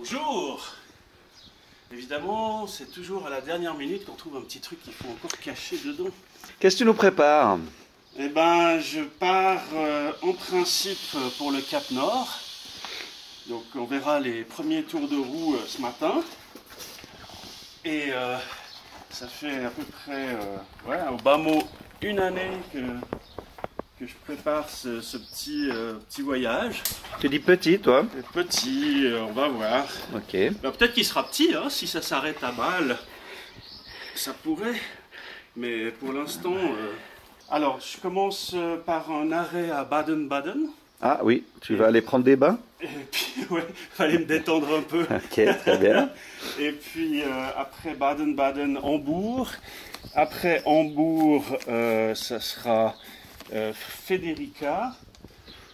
Bonjour. Évidemment, c'est toujours à la dernière minute qu'on trouve un petit truc qu'il faut encore cacher dedans. Qu'est-ce que tu nous prépares? Eh ben, je pars en principe pour le Cap Nord. Donc on verra les premiers tours de roue ce matin. Et ça fait à peu près, ouais, au bas mot, une année que je prépare ce petit voyage. Tu dis petit, toi? Petit, on va voir. Ok. Ben, peut-être qu'il sera petit, hein, si ça s'arrête à Bâle. Ça pourrait, mais pour l'instant... Alors, je commence par un arrêt à Baden-Baden. Ah oui, tu vas aller prendre des bains? Et puis, ouais, fallait me détendre un peu. Ok, très bien. Et puis, après Baden-Baden, Hambourg. Après Hambourg, ça sera... Federica,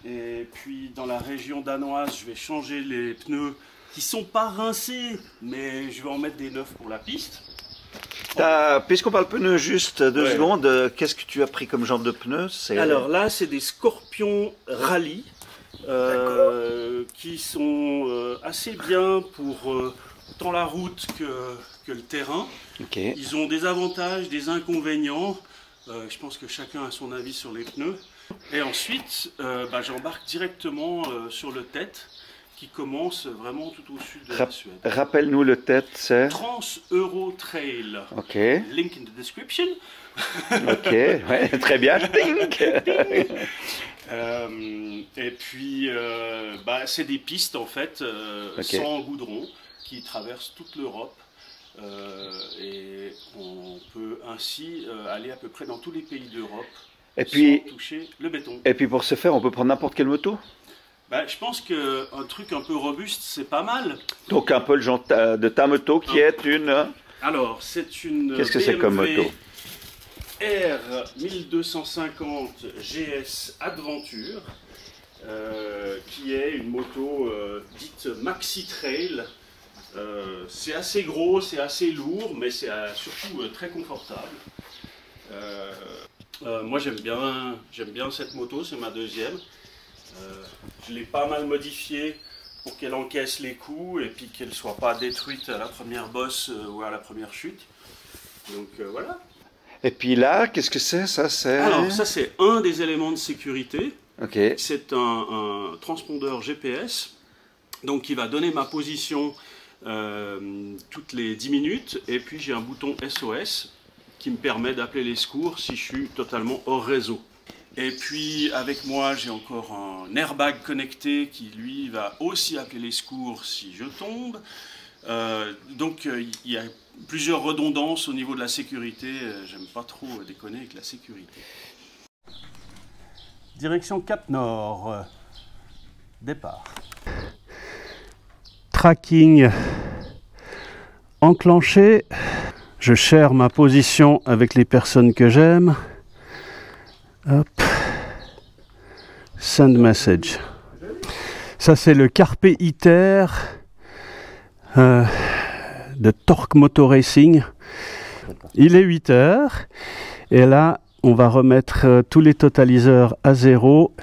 et puis dans la région danoise, je vais changer les pneus qui sont pas rincés, mais je vais en mettre des neufs pour la piste. Puisqu'on parle pneus, juste deux secondes, qu'est-ce que tu as pris comme genre de pneus? Alors là, c'est des Scorpions Rally qui sont assez bien pour tant la route que le terrain. Okay. Ils ont des avantages, des inconvénients. Je pense que chacun a son avis sur les pneus. Et ensuite, bah, j'embarque directement sur le TET, qui commence vraiment tout au sud de la Suède. Rappelle-nous le TET, c'est... Trans-Euro Trail. Ok. Link in the description. Ok, ouais, très bien. Et puis, bah, c'est des pistes, en fait, sans goudron, qui traversent toute l'Europe. Et on peut ainsi aller à peu près dans tous les pays d'Europe sans toucher le béton. Et puis pour ce faire, on peut prendre n'importe quelle moto? Ben, je pense qu'un truc un peu robuste, c'est pas mal. Donc un peu le genre de ta moto qui est une... Alors, c'est une Qu'est-ce que c'est comme moto? R 1250 GS Adventure, qui est une moto dite Maxi Trail. C'est assez gros, c'est assez lourd, mais c'est surtout très confortable. Moi j'aime bien cette moto, c'est ma deuxième. Je l'ai pas mal modifiée pour qu'elle encaisse les coups et puis qu'elle soit pas détruite à la première bosse ou à la première chute. Donc voilà. Et puis là, qu'est-ce que c'est ça? Alors ça c'est un des éléments de sécurité. Okay. C'est un transpondeur GPS, donc qui va donner ma position toutes les 10 minutes, et puis j'ai un bouton SOS qui me permet d'appeler les secours si je suis totalement hors réseau. Et puis avec moi j'ai encore un airbag connecté qui lui va aussi appeler les secours si je tombe. Donc il y a plusieurs redondances au niveau de la sécurité, j'aime pas trop déconner avec la sécurité. Direction Cap Nord, départ. Tracking enclenché, je cherche ma position avec les personnes que j'aime. Hop. Send message. Ça c'est le Carpe ITER de Torque Moto Racing. Il est 8 h et là on va remettre tous les totaliseurs à zéro.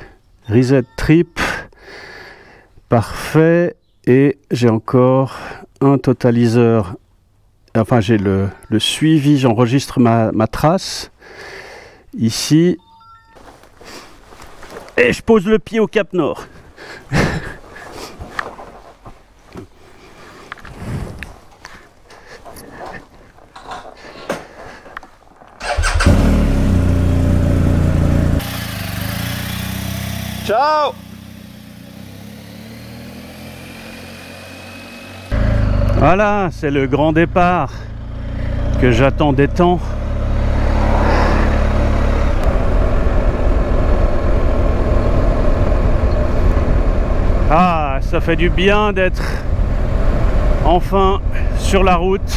Reset trip, parfait. Et j'ai encore un totaliseur, enfin j'ai le suivi, j'enregistre ma trace, ici, et je pose le pied au Cap Nord. Ciao! Voilà, c'est le grand départ que j'attendais tant. Ah, ça fait du bien d'être enfin sur la route.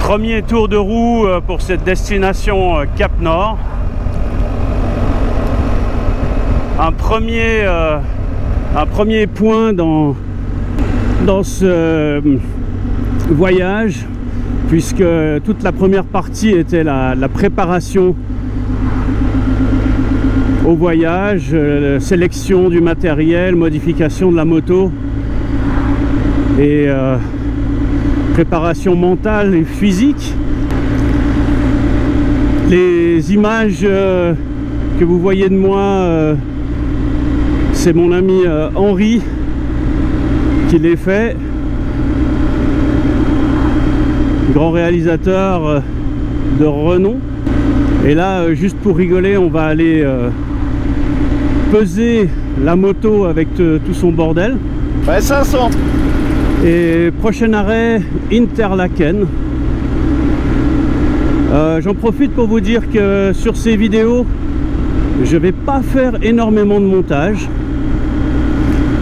Premier tour de roue pour cette destination Cap Nord. Un premier point dans ce voyage, puisque toute la première partie était la préparation au voyage, sélection du matériel, modification de la moto, et préparation mentale et physique. Les images que vous voyez de moi, c'est mon ami Henri qui les fait, grand réalisateur de renom. Et là, juste pour rigoler, on va aller peser la moto avec tout son bordel. Ouais, 500. Et prochain arrêt, Interlaken. J'en profite pour vous dire que sur ces vidéos, je vais pas faire énormément de montage.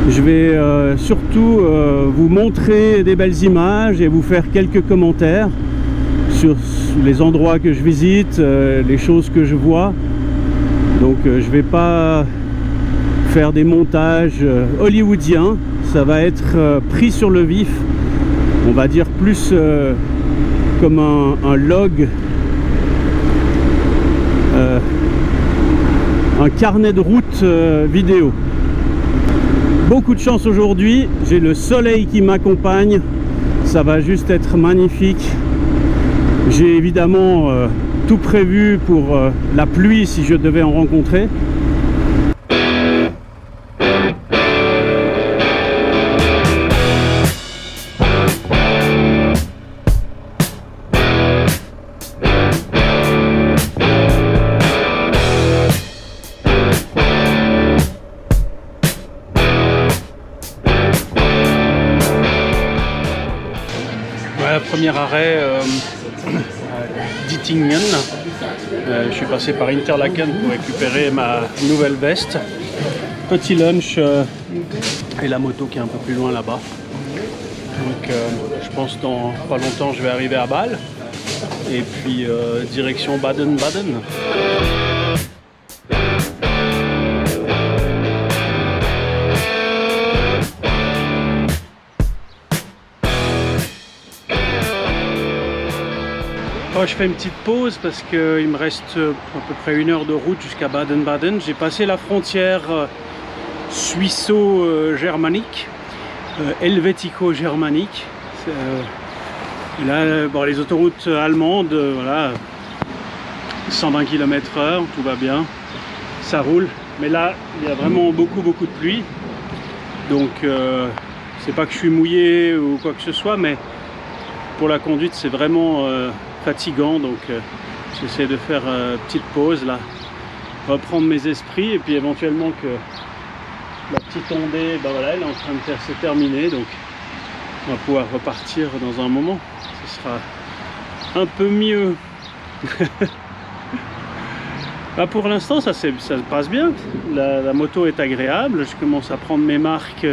Je vais surtout vous montrer des belles images et vous faire quelques commentaires sur les endroits que je visite, les choses que je vois. Donc je vais pas faire des montages hollywoodiens, ça va être pris sur le vif, on va dire plus comme un log, un carnet de route vidéo. Beaucoup de chance aujourd'hui, j'ai le soleil qui m'accompagne, ça va juste être magnifique. J'ai évidemment tout prévu pour la pluie si je devais en rencontrer. Premier arrêt, Dittingen. Je suis passé par Interlaken pour récupérer ma nouvelle veste. Petit lunch et la moto qui est un peu plus loin là-bas. Donc je pense dans pas longtemps je vais arriver à Bâle et puis direction Baden-Baden. Je fais une petite pause parce qu'il me reste à peu près 1 heure de route jusqu'à Baden-Baden. J'ai passé la frontière suisseau-germanique, helvético-germanique. Là, bon, les autoroutes allemandes, voilà, 120 km/h, tout va bien, ça roule. Mais là, il y a vraiment beaucoup de pluie. Donc, c'est pas que je suis mouillé ou quoi que ce soit, mais pour la conduite, c'est vraiment fatigant, donc j'essaie de faire petite pause là, reprendre mes esprits et puis éventuellement que la petite ondée, ben voilà, elle est en train de se terminer, donc on va pouvoir repartir dans un moment, ce sera un peu mieux. Ben pour l'instant ça se passe bien, la moto est agréable, je commence à prendre mes marques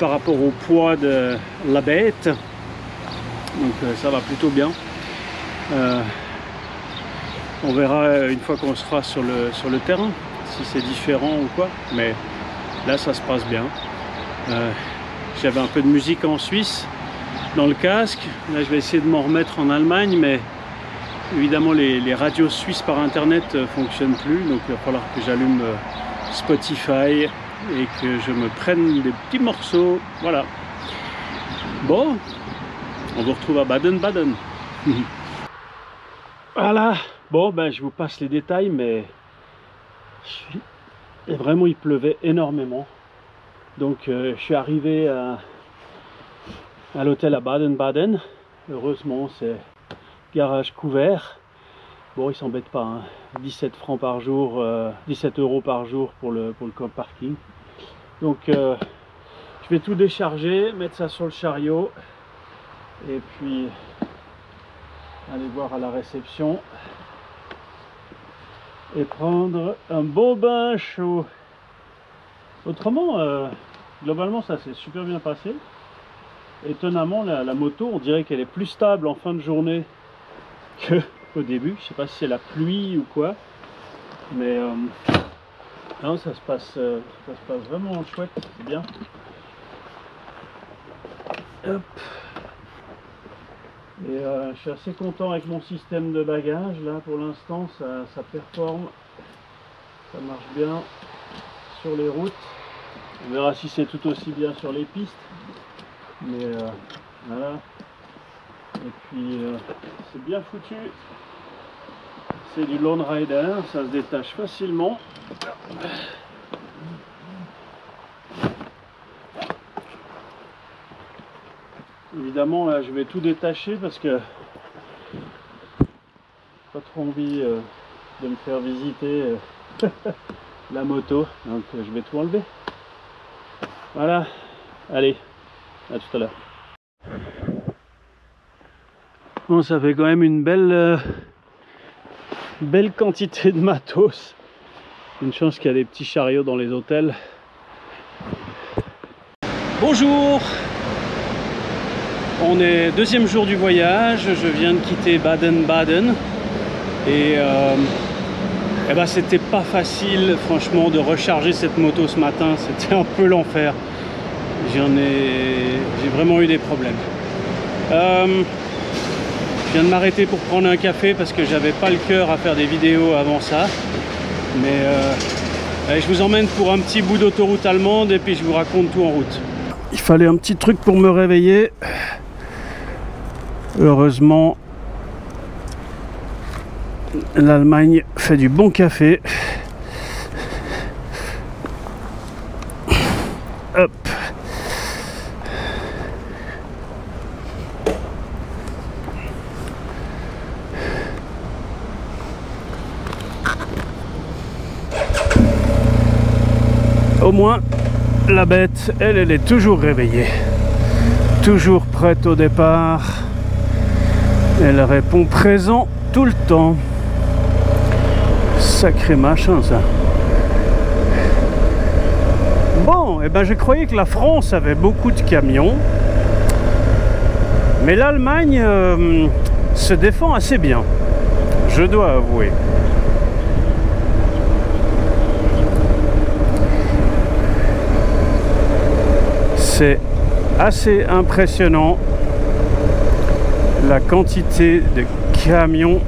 par rapport au poids de la bête. Donc ça va plutôt bien. On verra une fois qu'on sera sur le terrain, si c'est différent ou quoi. Mais là, ça se passe bien. J'avais un peu de musique en Suisse, dans le casque. Là, je vais essayer de m'en remettre en Allemagne, mais évidemment, les radios suisses par Internet ne fonctionnent plus. Donc il va falloir que j'allume Spotify et que je me prenne des petits morceaux. Voilà. Bon. On vous retrouve à Baden-Baden. Voilà. Bon, ben, je vous passe les détails, mais et vraiment, il pleuvait énormément. Donc, je suis arrivé à l'hôtel à Baden-Baden. Heureusement, c'est garage couvert. Bon, ils s'embêtent pas, hein. 17 francs par jour, 17 € par jour pour le camp parking. Donc, je vais tout décharger, mettre ça sur le chariot. Et puis aller voir à la réception et prendre un beau bain chaud. Autrement, globalement ça s'est super bien passé. Étonnamment, la moto, on dirait qu'elle est plus stable en fin de journée qu'au début. Je sais pas si c'est la pluie ou quoi, mais non, ça se passe vraiment chouette, c'est bien. Hop. Et je suis assez content avec mon système de bagages, là pour l'instant ça performe, ça marche bien sur les routes, on verra si c'est tout aussi bien sur les pistes, mais voilà. Et puis c'est bien foutu, c'est du long rider, ça se détache facilement. Évidemment là je vais tout détacher parce que pas trop envie de me faire visiter la moto, donc je vais tout enlever. Voilà, allez, à tout à l'heure. Bon, ça fait quand même une belle belle quantité de matos. Une chance qu'il y a des petits chariots dans les hôtels. Bonjour, on est deuxième jour du voyage. Je viens de quitter Baden-Baden et eh ben, c'était pas facile franchement de recharger cette moto ce matin, c'était un peu l'enfer. J'ai vraiment eu des problèmes. Je viens de m'arrêter pour prendre un café parce que j'avais pas le cœur à faire des vidéos avant ça. Mais allez, je vous emmène pour un petit bout d'autoroute allemande et puis je vous raconte tout en route. Il fallait un petit truc pour me réveiller. Heureusement, l'Allemagne fait du bon café. Hop. Au moins, la bête, elle est toujours réveillée. Toujours prête au départ. Elle répond présent tout le temps. Sacré machin ça. Bon, et ben je croyais que la France avait beaucoup de camions, mais l'Allemagne se défend assez bien, je dois avouer. C'est assez impressionnant la quantité de camions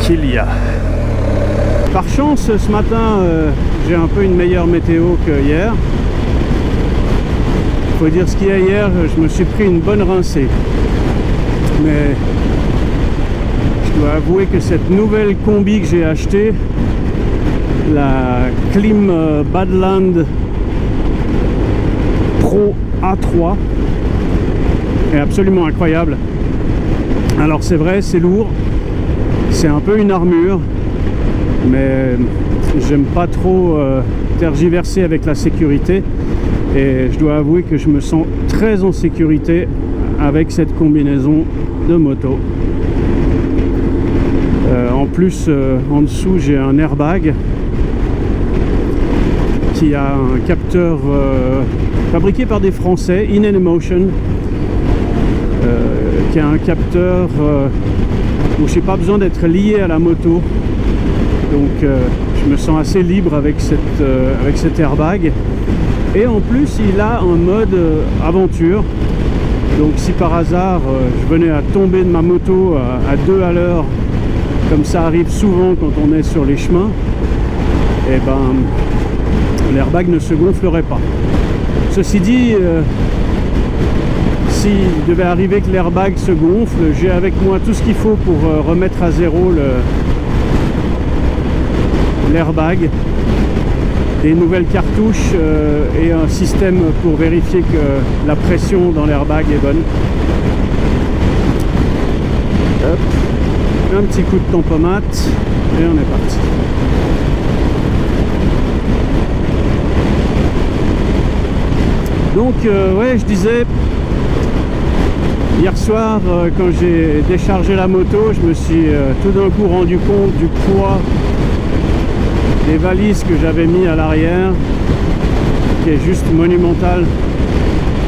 qu'il y a. Par chance, ce matin, j'ai un peu une meilleure météo que hier. Faut dire ce qu'il y a, hier, je me suis pris une bonne rincée. Mais je dois avouer que cette nouvelle combi que j'ai achetée, la Klim Badland Pro A3, est absolument incroyable. Alors c'est vrai, c'est lourd. C'est un peu une armure, mais j'aime pas trop tergiverser avec la sécurité et je dois avouer que je me sens très en sécurité avec cette combinaison de moto. En plus, en dessous j'ai un airbag qui a un capteur fabriqué par des Français, In-N-Motion, qui a un capteur où j'ai pas besoin d'être lié à la moto, donc je me sens assez libre avec cet airbag. Et en plus il a un mode aventure, donc si par hasard je venais à tomber de ma moto à 2 à l'heure, comme ça arrive souvent quand on est sur les chemins, et ben l'airbag ne se gonflerait pas. Ceci dit, s'il devait arriver que l'airbag se gonfle, j'ai avec moi tout ce qu'il faut pour remettre à zéro l'airbag, des nouvelles cartouches et un système pour vérifier que la pression dans l'airbag est bonne. Hop. Un petit coup de tempomate et on est parti. Donc ouais, je disais, hier soir, quand j'ai déchargé la moto, je me suis tout d'un coup rendu compte du poids des valises que j'avais mis à l'arrière, qui est juste monumental.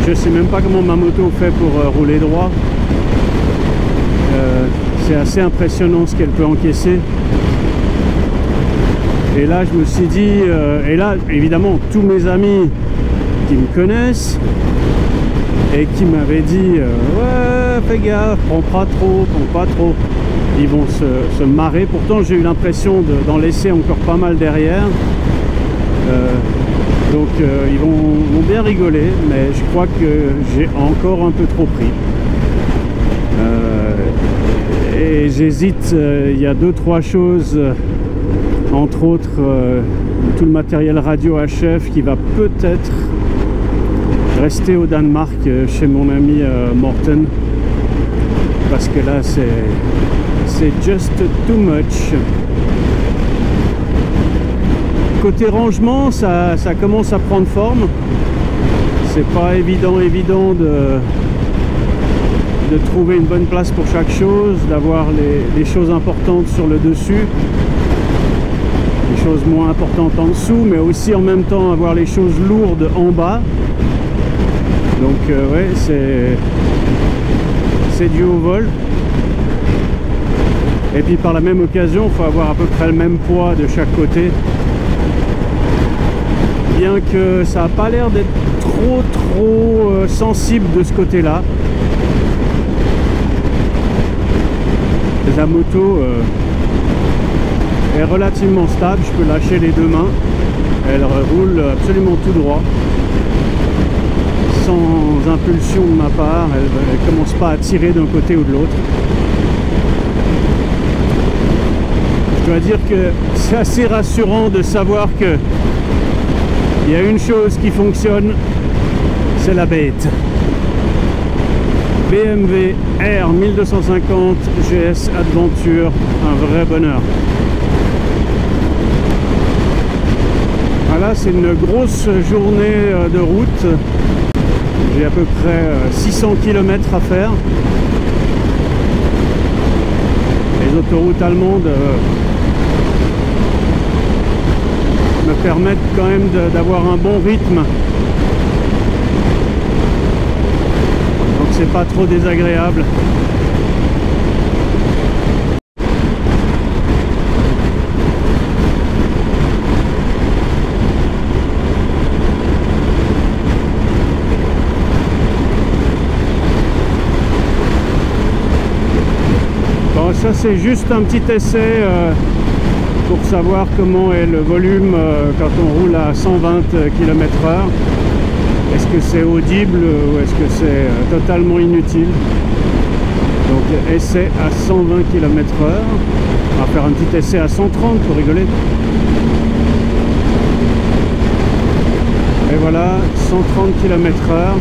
Je sais même pas comment ma moto fait pour rouler droit. C'est assez impressionnant ce qu'elle peut encaisser. Et là, je me suis dit, et là, évidemment, tous mes amis qui me connaissent, et qui m'avait dit ouais, fais gaffe, prends pas trop, ils vont se marrer. Pourtant j'ai eu l'impression d'en laisser encore pas mal derrière, Donc ils vont bien rigoler, mais je crois que j'ai encore un peu trop pris. Et j'hésite, il y a 2-3 choses, entre autres tout le matériel radio HF qui va peut-être rester au Danemark chez mon ami Morten, parce que là c'est just too much. Côté rangement, ça commence à prendre forme. C'est pas évident de trouver une bonne place pour chaque chose, d'avoir les choses importantes sur le dessus, les choses moins importantes en dessous, mais aussi en même temps avoir les choses lourdes en bas. Donc ouais, c'est du haut vol. Et puis par la même occasion, il faut avoir à peu près le même poids de chaque côté. Bien que ça n'a pas l'air d'être trop sensible de ce côté-là. La moto est relativement stable, je peux lâcher les deux mains, elle roule absolument tout droit, sans impulsion de ma part, elle ne commence pas à tirer d'un côté ou de l'autre. Je dois dire que c'est assez rassurant de savoir que il y a une chose qui fonctionne, c'est la bête. BMW R 1250 GS Adventure, un vrai bonheur. Voilà, c'est une grosse journée de route. J'ai à peu près 600 km à faire. Les autoroutes allemandes me permettent quand même d'avoir un bon rythme. C'est pas trop désagréable. Bon, ça c'est juste un petit essai pour savoir comment est le volume quand on roule à 120 km/h. Est-ce que c'est audible ou est-ce que c'est totalement inutile? Donc essai à 120 km/h. On va faire un petit essai à 130 pour rigoler. Et voilà, 130 km/h.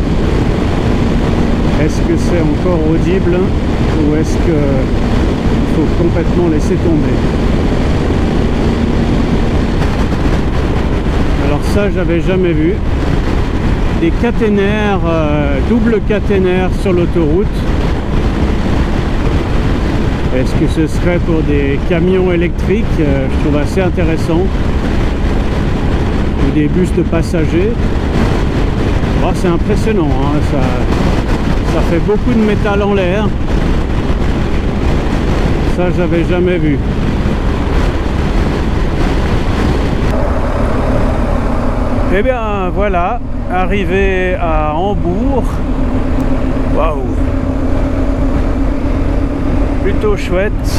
Est-ce que c'est encore audible ou est-ce qu'il faut complètement laisser tomber? Alors ça, j'avais jamais vu. Des caténaires, double caténaire sur l'autoroute. Est-ce que ce serait pour des camions électriques? Je trouve assez intéressant. Ou des bus de passagers. Oh, c'est impressionnant, hein, ça fait beaucoup de métal en l'air. Ça, j'avais jamais vu. Et bien voilà, arrivé à Hambourg. Waouh, plutôt chouette,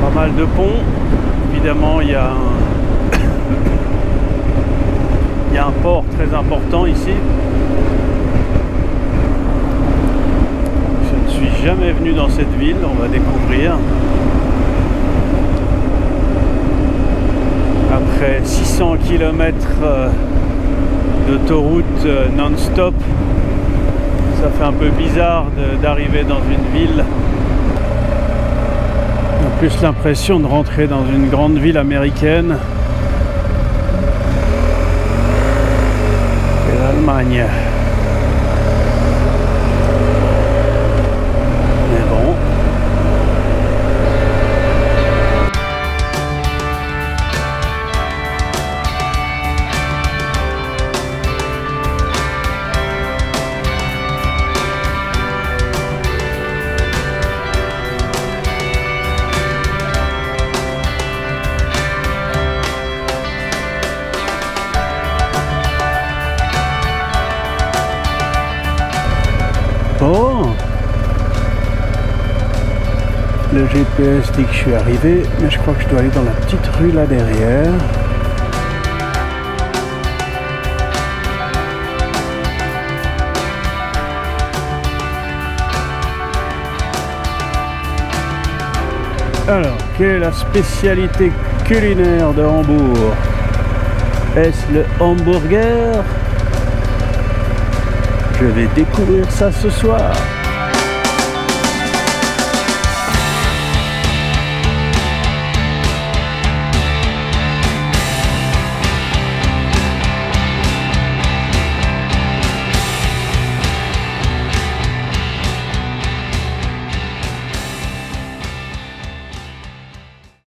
pas mal de ponts. Évidemment, il y a un port très important ici. Je ne suis jamais venu dans cette ville, on va découvrir. Après 600 km d'autoroute non-stop, ça fait un peu bizarre d'arriver dans une ville. En plus, l'impression de rentrer dans une grande ville américaine et l'Allemagne. Le GPS dit que je suis arrivé, mais je crois que je dois aller dans la petite rue là derrière. Alors, quelle est la spécialité culinaire de Hambourg? Est-ce le hamburger? Je vais découvrir ça ce soir.